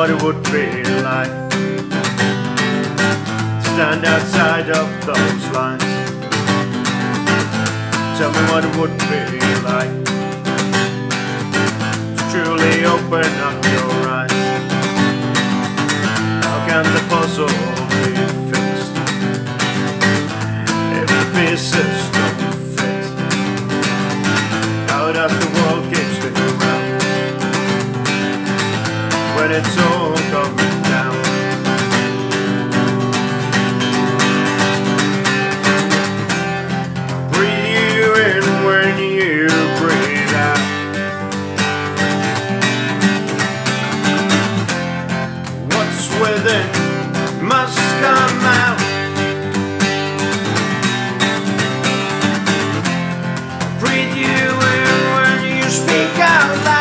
what it would be like. Stand outside of those lines. Tell me what it would be like to truly open up your eyes. How can the puzzle be fixed if the pieces don't fit? How does the world get turned around when it's all coming down? Breathe in when you breathe out. What's within must come out. Breathe you in when you speak out loud.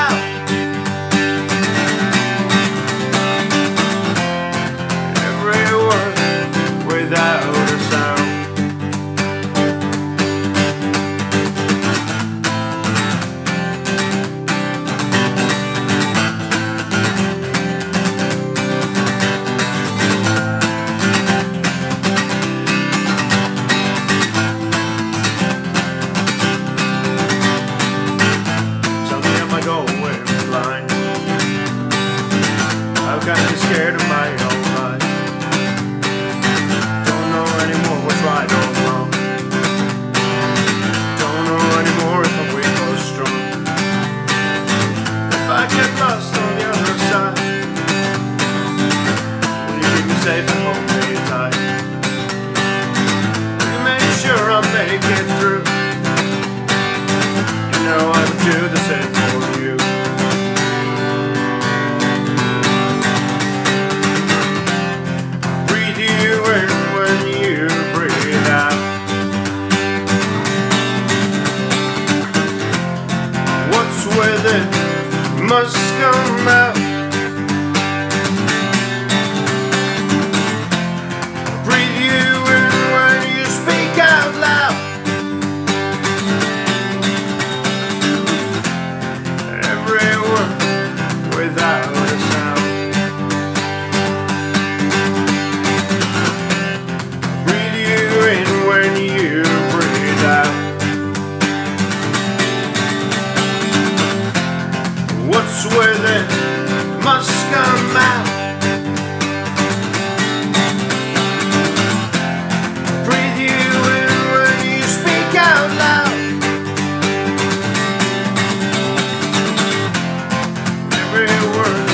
I'm kind of scared of my own life. Don't know anymore what's right or wrong. Don't know anymore if I'm weak or strong. If I get lost on the other side, will you keep me safe and hold me tight? Will you make sure I make it through? You know I would do the same for you. Within must come out. Breathe you in when you speak out loud. Every word without a sound. Breathe you in when you breathe out. What's within must come out. Breathe you in when you speak out loud. Every word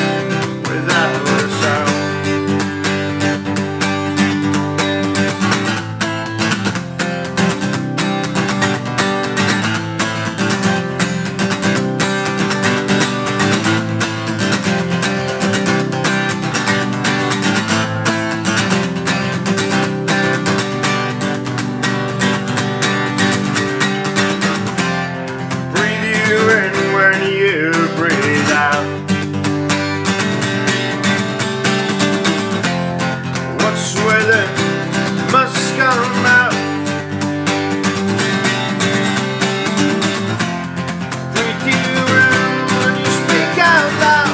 without a must come out. Breathe you in when you speak out loud.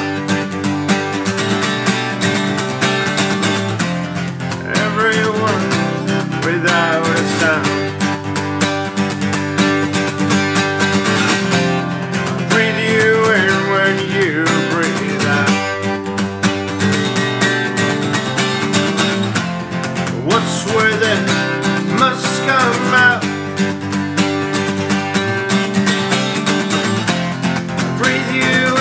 Every word without a sound. Breathe you in when you breathe out. What's within must come out. Breathe you in.